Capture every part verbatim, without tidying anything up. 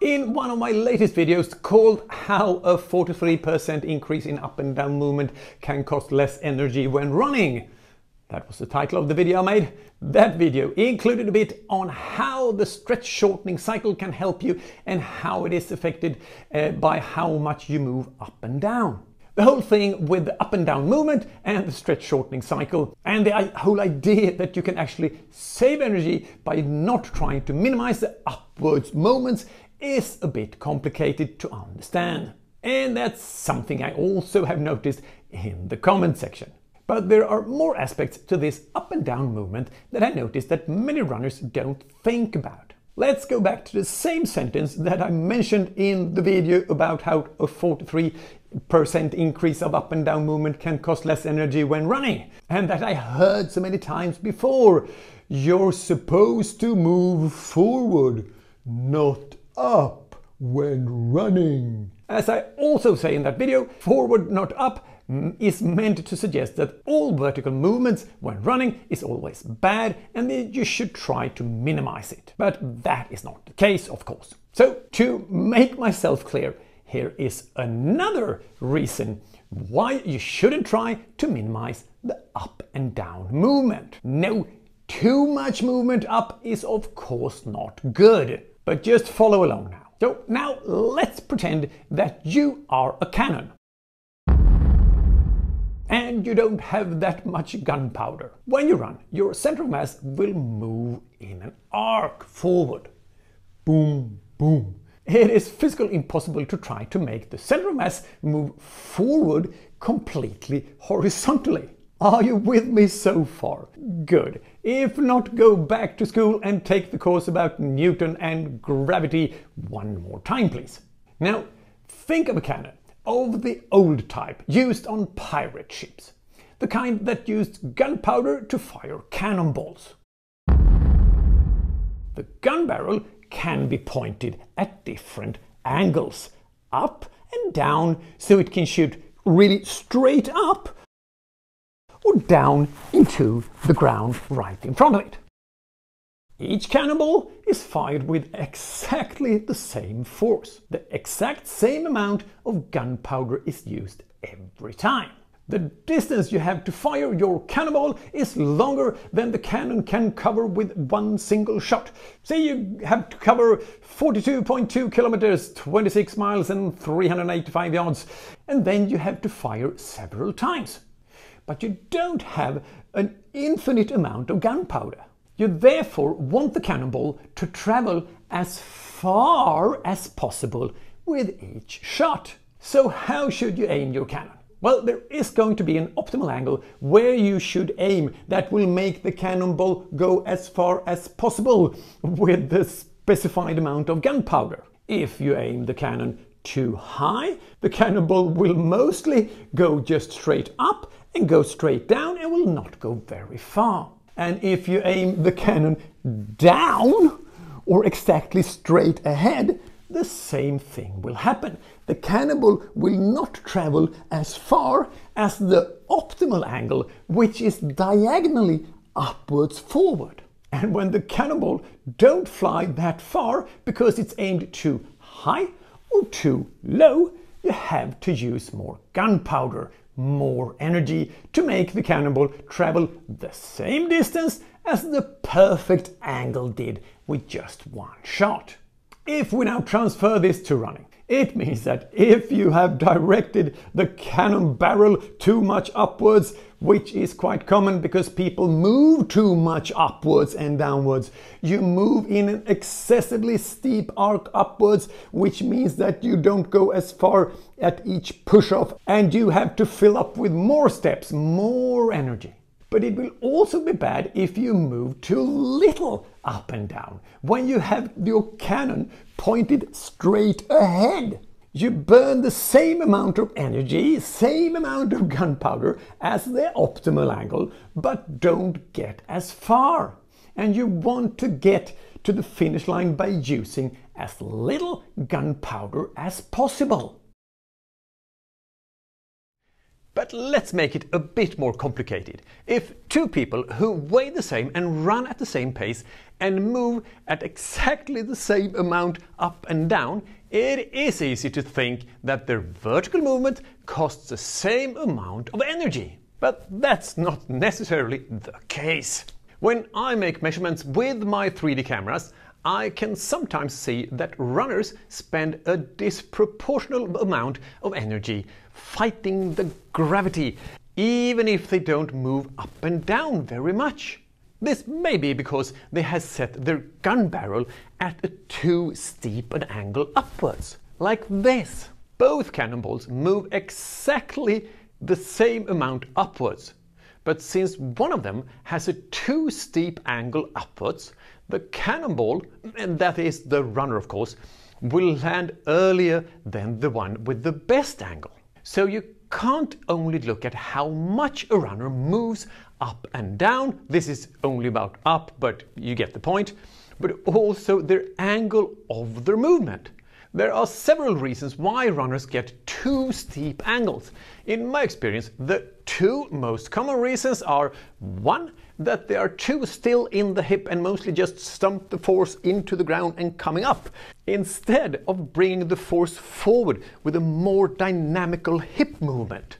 In one of my latest videos called How a forty-three percent Increase in Up and Down Movement Can Cost Less Energy When Running. That was the title of the video I made. That video included a bit on how the stretch shortening cycle can help you and how it is affected uh, by how much you move up and down. The whole thing with the up and down movement and the stretch shortening cycle, and the whole idea that you can actually save energy by not trying to minimize the upwards moments is a bit complicated to understand. And that's something I also have noticed in the comment section. But there are more aspects to this up and down movement that I noticed that many runners don't think about. Let's go back to the same sentence that I mentioned in the video about how a forty-three percent increase of up and down movement can cost less energy when running, and that I heard so many times before. You're supposed to move forward, not up when running. As I also say in that video, forward not up is meant to suggest that all vertical movements when running is always bad and that you should try to minimize it. But that is not the case, of course. So to make myself clear, here is another reason why you shouldn't try to minimize the up and down movement. No, too much movement up is of course not good. But just follow along now. So now let's pretend that you are a cannon and you don't have that much gunpowder. When you run, your center of mass will move in an arc forward. Boom, boom. It is physically impossible to try to make the center of mass move forward completely horizontally. Are you with me so far? Good. If not, go back to school and take the course about Newton and gravity one more time, please. Now, think of a cannon of the old type used on pirate ships. The kind that used gunpowder to fire cannonballs. The gun barrel can be pointed at different angles, up and down, so it can shoot really straight up or down into the ground right in front of it. Each cannonball is fired with exactly the same force. The exact same amount of gunpowder is used every time. The distance you have to fire your cannonball is longer than the cannon can cover with one single shot. Say you have to cover forty-two point two kilometers, twenty-six miles and three hundred eighty-five yards, and then you have to fire several times. But you don't have an infinite amount of gunpowder. You therefore want the cannonball to travel as far as possible with each shot. So how should you aim your cannon? Well, there is going to be an optimal angle where you should aim that will make the cannonball go as far as possible with the specified amount of gunpowder. If you aim the cannon too high, the cannonball will mostly go just straight up and go straight down and will not go very far. And if you aim the cannon down or exactly straight ahead, the same thing will happen. The cannonball will not travel as far as the optimal angle, which is diagonally upwards forward. And when the cannonball don't fly that far because it's aimed too high or too low, you have to use more gunpowder, more energy to make the cannonball travel the same distance as the perfect angle did with just one shot. If we now transfer this to running, it means that if you have directed the cannon barrel too much upwards, which is quite common because people move too much upwards and downwards, you move in an excessively steep arc upwards, which means that you don't go as far at each push-off and you have to fill up with more steps, more energy. But it will also be bad if you move too little up and down. When you have your cannon pointed straight ahead, you burn the same amount of energy, same amount of gunpowder as the optimal angle, but don't get as far. And you want to get to the finish line by using as little gunpowder as possible. But let's make it a bit more complicated. If two people who weigh the same and run at the same pace and move at exactly the same amount up and down, it is easy to think that their vertical movement costs the same amount of energy. But that's not necessarily the case. When I make measurements with my three D cameras, I can sometimes see that runners spend a disproportionate amount of energy fighting the gravity, even if they don't move up and down very much. This may be because they have set their gun barrel at a too steep an angle upwards, like this. Both cannonballs move exactly the same amount upwards, but since one of them has a too steep angle upwards, the cannonball, and that is the runner of course, will land earlier than the one with the best angle. So you can't only look at how much a runner moves up and down. This is only about up, but you get the point. But also their angle of their movement. There are several reasons why runners get too steep angles. In my experience, the two most common reasons are one, that they are too still in the hip and mostly just stump the force into the ground and coming up, instead of bringing the force forward with a more dynamical hip movement.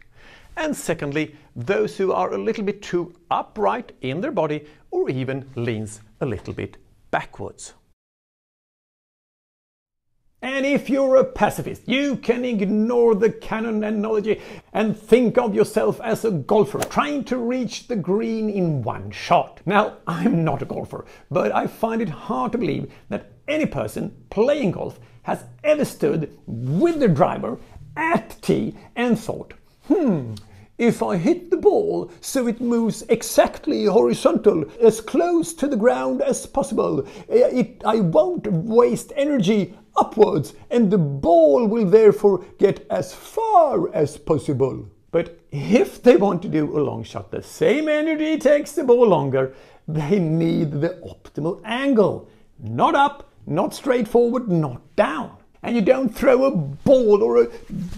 And secondly, those who are a little bit too upright in their body or even leans a little bit backwards. And if you're a pacifist, you can ignore the cannon analogy and think of yourself as a golfer trying to reach the green in one shot. Now, I'm not a golfer, but I find it hard to believe that any person playing golf has ever stood with the driver at tee and thought, hmm, if I hit the ball so it moves exactly horizontal, as close to the ground as possible, it, I won't waste energy upwards and the ball will therefore get as far as possible. But if they want to do a long shot, the same energy takes the ball longer, they need the optimal angle. Not up, not straight forward, not down. And you don't throw a ball or a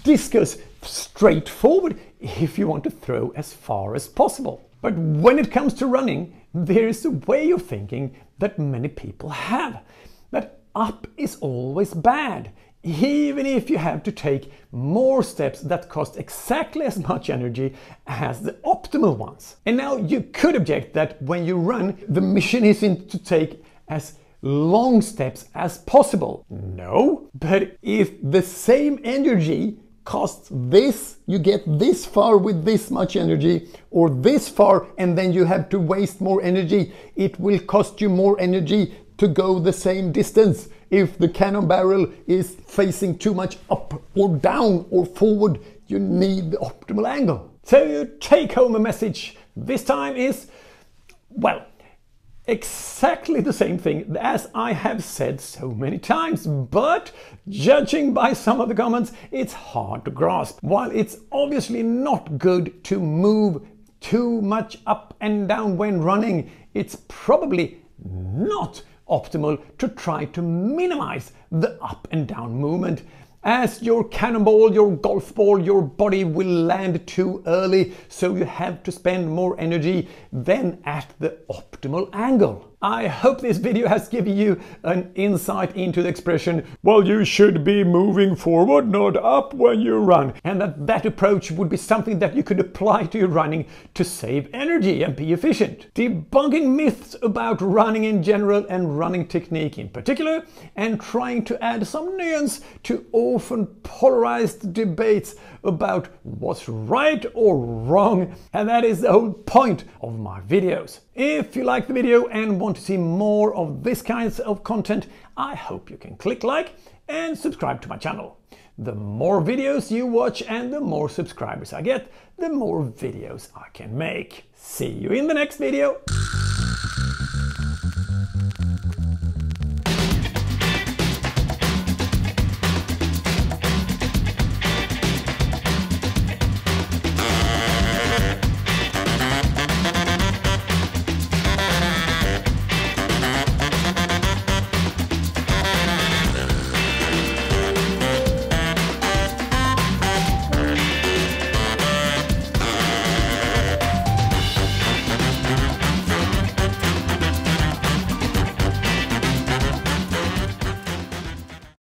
discus straight forward if you want to throw as far as possible. But when it comes to running, there is a way of thinking that many people have, that up is always bad, even if you have to take more steps that cost exactly as much energy as the optimal ones. And now you could object that when you run, the mission isn't to take as long steps as possible. No, but if the same energy costs this, you get this far with this much energy, or this far and then you have to waste more energy, it will cost you more energy to go the same distance if the cannon barrel is facing too much up or down or forward. You need the optimal angle. So your take home a message this time is, well, exactly the same thing as I have said so many times, but judging by some of the comments, it's hard to grasp. While it's obviously not good to move too much up and down when running, it's probably not optimal to try to minimize the up and down movement, as your cannonball, your golf ball, your body will land too early, so you have to spend more energy than at the optimal angle. I hope this video has given you an insight into the expression, well, you should be moving forward, not up when you run, and that that approach would be something that you could apply to your running to save energy and be efficient. Debunking myths about running in general and running technique in particular, and trying to add some nuance to all often polarized debates about what's right or wrong, and that is the whole point of my videos. If you like the video and want to see more of this kind of content, I hope you can click like and subscribe to my channel. The more videos you watch and the more subscribers I get, the more videos I can make. See you in the next video!